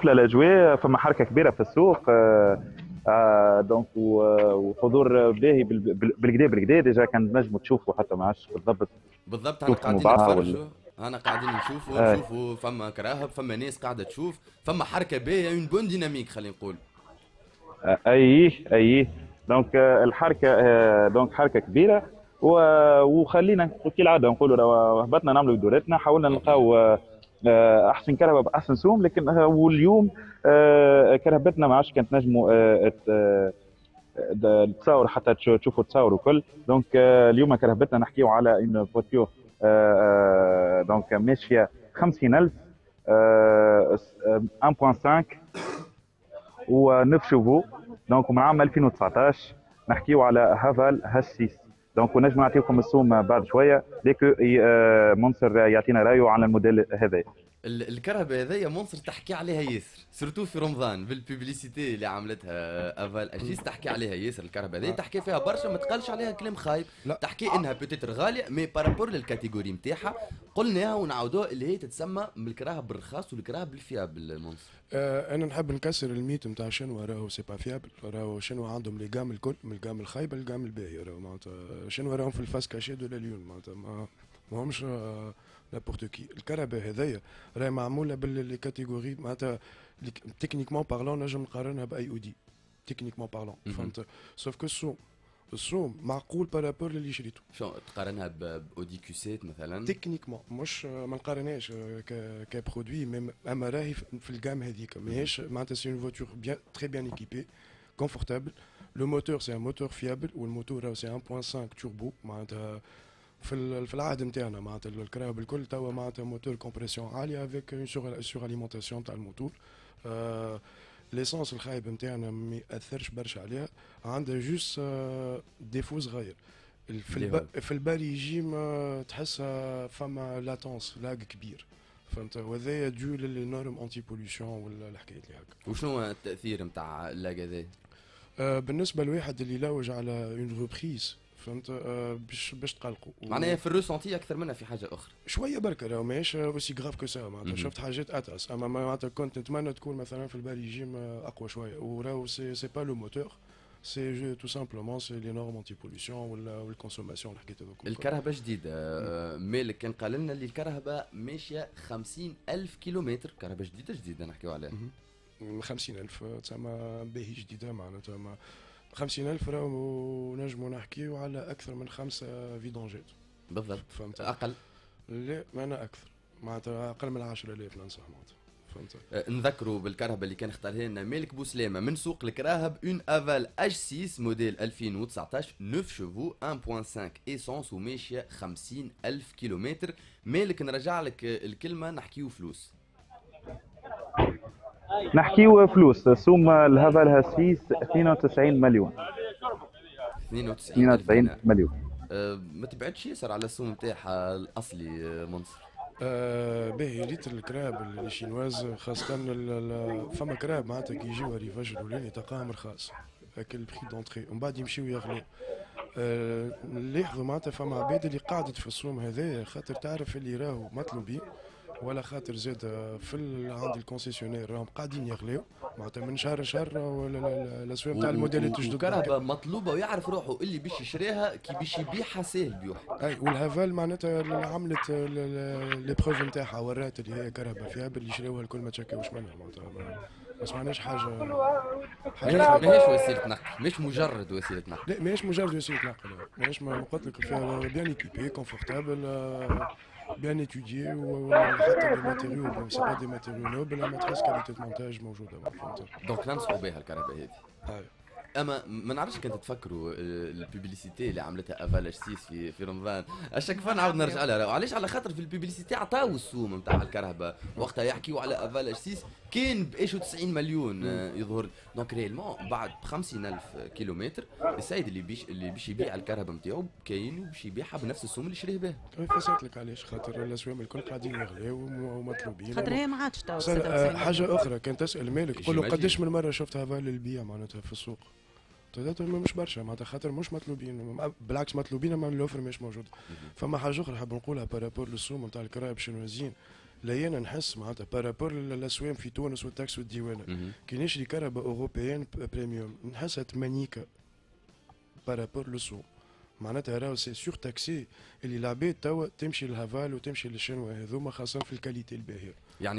بالضبط للاجواء، فما حركه كبيره في السوق دونك وحضور باهي بالكدا بالكدا ديجا كان نجموا تشوفوا حتى ما عادش بالضبط انا قاعدين نتفرجوا نشوفوا فما كراهب، فما ناس قاعده تشوف، فما حركه باهيه، اون بون ديناميك خلينا نقول. اي دونك الحركه دونك حركه كبيره، وخلينا كالعاده نقولوا هبطنا نعملوا دوراتنا، حاولنا نلقاو احسن كرهبه باحسن سوم، لكن واليوم كرهبتنا ما عادش كانت نجموا تصور حتى تشوفوا تصوروا كل. دونك اليوم كرهبتنا نحكيو على اون فوتيور دونك ماشيه 50000 1.5 و9 شوفو دونك من عام 2019. نحكيو على هافال H6 دونك ونجم نعطيكم السوم بعد شويه ديكو منصر يعطينا رايه على الموديل هذا. الكرهبه هذايا منصر تحكي عليها ياسر، سورتو في رمضان بالبيبليسيتي اللي عملتها هافال H6 تحكي عليها ياسر. الكرهبه هذايا تحكي فيها برشا، ما تقالش عليها كلام خايب، تحكي انها بوتيتر غاليه مي بارابور للكاتيجوري نتاعها، قلناها ونعاودوها اللي هي تتسمى من الكراهب الرخاص والكراهب الفيابل. منصر انا نحب نكسر الميت نتاع شنو راهو سي با فيابل، راهو شنو عندهم لي جام الكل، من الجام الخايبه للجام الباهي، راهو معناتها شنو راهم في الفاس كاشي دو لا ليون، معناتها ما همش نابورت كي. الكرهبه هذايا راهي معموله باللي كاتيجوري معناتها تكنيكمون بارلون نجم نقارنها باي او دي تكنيكمون بارلون، فهمت؟ سوف كو السوم معقول بارابور للي شريته. شو تقارنها باودي كيو 7 مثلا؟ تكنيكمون مش ما نقارنهاش كبرودوي، اما راهي في الجام هذيك ماهيش معناتها سي اون فوتور بيان تري بيان ايكيبي كونفورتابل. لو موتور سي ان موتور فيابل، والموتور راهو سي 1.5 توربو، معناتها في العهد نتاعنا معناتها الكراهب الكل توا معناتها موتور كومبريسيون عاليه افيك اون سور اليمونتاسيون تاع الموتور. ليسونس الخايب نتاعنا ما ياثرش برشا عليها، عندها جوست ديفو صغير في الباريجيم، تحسها فما لاتونس لاغ كبير، فهمت؟ وهذايا ديو للنورم انتي بوليسيون ولا الحكايات اللي هكا. وشنو التاثير نتاع اللاغ هذايا؟ بالنسبه لواحد اللي يلوج على اون روبريز، فهمت؟ باش تقلقوا معناها في الروسونتي اكثر منها في حاجه اخرى شويه برك، راهو ماهيش اوسي غراف كو سا معناتها. شفت حاجات اتعس، اما معناتها كنت نتمنى تكون مثلا في الباريجيم اقوى شويه، وراهو سي با لو موتور سي تو سامبلومون سي لي نورم انتي بوليسيون والكونسوماسيون الحكايات هذوك. الكرهبه جديده مالك كان قال لنا اللي الكرهبه ماشيه 50000 كيلومتر، كرهبه جديده نحكيو عليها. 50000 تسمى باهي جديده معناتها 50000 راهو نجمو نحكيو على أكثر من 5 فيدونجات بالضبط، فهمت؟ أقل؟ لا معناها أكثر، معناتها أقل من 10000 ننصح معناتها، فهمت؟ نذكروا بالكرهبة اللي كان اختارها لنا مالك بوسلامة من سوق الكراهب، أون هافال H6 موديل 2019 9 شوفو 1.5 إيسونس وماشية 50000 كيلومتر. مالك نرجع لك الكلمة، نحكيو فلوس. نحكيو فلوس، سوم الهافال هاسيس 92 مليون 92 مليون. ما تبعدش ياسر على السوم نتاعها الاصلي منصر. باهي ريت الكراب الشينواز خاصة فما كراب معناتها كي يجيو ريفاج الاولاني تلقاهم رخاص، هاك البخي دونتخي، ومن بعد يمشيو يغلو. نلاحظوا معناتها فما عباد اللي قعدت في السوم هذايا خاطر تعرف اللي راهو مطلوبين، ولا خاطر زاد في عند الكونسيسيونير راهم قاعدين يغليو معناتها من شهر لشهر، ولا الاسواق تاع الموديلات الجدد كرهبه مطلوبه، ويعرف روحه اللي باش يشريها كي باش يبيعها ساهل بيوحها. اي والهافال معناتها عملت لي بروف نتاعها، ورات اللي هي كرهبه فيها باللي شراوها الكل ما تشكاوش منها معناتها، ما سمعناش حاجه ماهيش وسيله نقل، ماهيش مجرد وسيله نقل، لا ماهيش مجرد وسيله نقل، ماهيش ما قلت لك فيها بيان ايكيبي كونفورتابل bien étudié ou des matériaux c'est pas des matériaux nobles, la matrice qualité de montage موجوده. دونك ننصحوا بها الكرهبه هذه. اما ما نعرفش كنت تفكروا البيبليسيتي اللي عملتها هافال H6 في رمضان، اشك فن عاود نرجع لها، وعلاش؟ على خاطر في البيبليسيتي عطاو السوم نتاع الكرهبه وقتها يحكيوا على هافال H6 كان ب 91 مليون يظهر. دونك ريالمون بعد 50000 كيلومتر السيد اللي باش يبيع الكرهبه نتاعو كاين وباش يبيعها بنفس السوم اللي شريه بها. فسرت لك علاش، خاطر الاسواق الكل قاعدين يغلاو ومطلوبين، خاطر هي ما عادش تو حاجه اخرى. كان تسال مالك تقول له قداش من مره شفت هافال للبيع معناتها في السوق؟ تلاتة مش برشا معناتها، خاطر مش مطلوبين، بالعكس مطلوبين اما الاوفر مش موجود. فما حاجه اخرى حاب نقولها بارابور للسوم نتاع الكراهب الشنوازيين لينا نحس معناتها بارابور للاسوام في تونس والتاكس والديوانه كي نشري كهرباء اوروبيان بريميوم نحسها 8 كا بارابور لو سون معناتها راهو سي سيغ تاكسي اللي العباد توا تمشي للهافال وتمشي للشنوا هذوما خاصه في الكاليتي الباهيه يعني